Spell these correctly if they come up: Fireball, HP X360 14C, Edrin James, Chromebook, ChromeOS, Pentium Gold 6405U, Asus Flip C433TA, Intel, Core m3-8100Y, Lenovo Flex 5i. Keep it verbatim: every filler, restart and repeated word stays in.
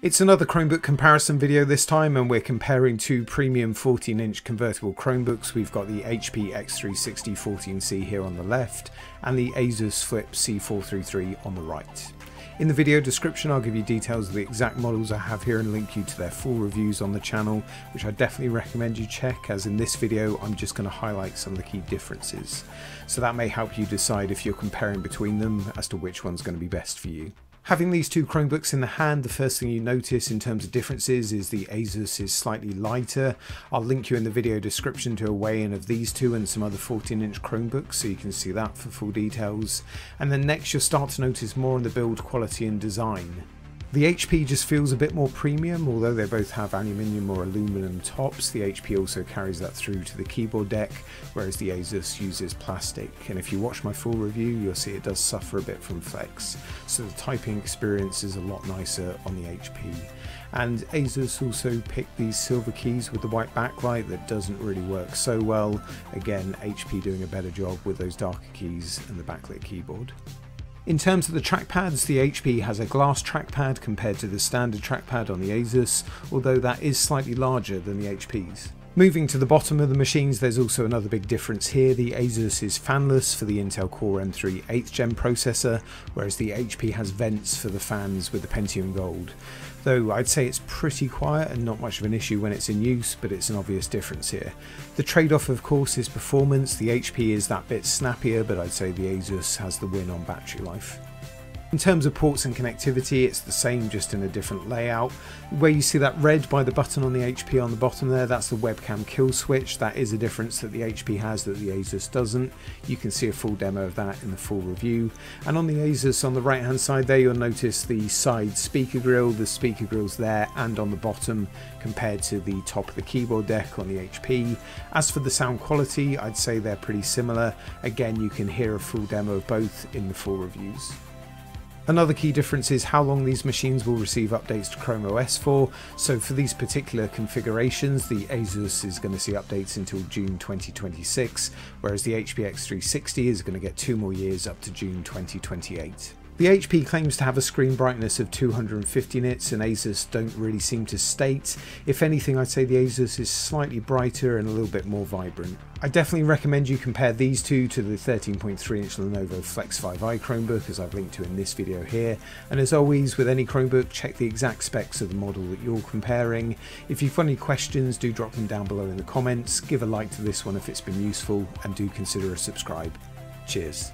It's another Chromebook comparison video this time, and we're comparing two premium fourteen inch convertible Chromebooks. We've got the H P X three sixty fourteen C here on the left and the Asus Flip C four thirty-three on the right. In the video description I'll give you details of the exact models I have here and link you to their full reviews on the channel, which I definitely recommend you check, as in this video I'm just going to highlight some of the key differences. So that may help you decide if you're comparing between them as to which one's going to be best for you. Having these two Chromebooks in the hand, the first thing you notice in terms of differences is the Asus is slightly lighter. I'll link you in the video description to a weigh-in of these two and some other fourteen inch Chromebooks, so you can see that for full details. And then next you'll start to notice more on the build quality and design. The H P just feels a bit more premium, although they both have aluminium or aluminum tops. The H P also carries that through to the keyboard deck, whereas the Asus uses plastic. And if you watch my full review, you'll see it does suffer a bit from flex. So the typing experience is a lot nicer on the H P. And Asus also picked these silver keys with the white backlight that doesn't really work so well. Again, H P doing a better job with those darker keys and the backlit keyboard. In terms of the trackpads, the H P has a glass trackpad compared to the standard trackpad on the Asus, although that is slightly larger than the H P's. Moving to the bottom of the machines, there's also another big difference here. The Asus is fanless for the Intel Core M three eighth gen processor, whereas the H P has vents for the fans with the Pentium Gold. Though I'd say it's pretty quiet and not much of an issue when it's in use, but it's an obvious difference here. The trade-off, of course, is performance. The H P is that bit snappier, but I'd say the Asus has the win on battery life. In terms of ports and connectivity, it's the same, just in a different layout. Where you see that red by the button on the H P on the bottom there, that's the webcam kill switch. That is a difference that the H P has that the Asus doesn't. You can see a full demo of that in the full review. And on the Asus, on the right hand side there, you'll notice the side speaker grille. The speaker grille's there and on the bottom compared to the top of the keyboard deck on the H P. As for the sound quality, I'd say they're pretty similar. Again, you can hear a full demo of both in the full reviews. Another key difference is how long these machines will receive updates to Chrome O S for. So for these particular configurations, the Asus is going to see updates until June twenty twenty-six, whereas the H P X three sixty is going to get two more years up to June twenty twenty-eight. The H P claims to have a screen brightness of two hundred fifty nits, and Asus don't really seem to state. If anything, I'd say the Asus is slightly brighter and a little bit more vibrant. I definitely recommend you compare these two to the thirteen point three inch Lenovo Flex five i Chromebook, as I've linked to in this video here. And as always, with any Chromebook, check the exact specs of the model that you're comparing. If you've got any questions, do drop them down below in the comments. Give a like to this one if it's been useful, and do consider a subscribe. Cheers.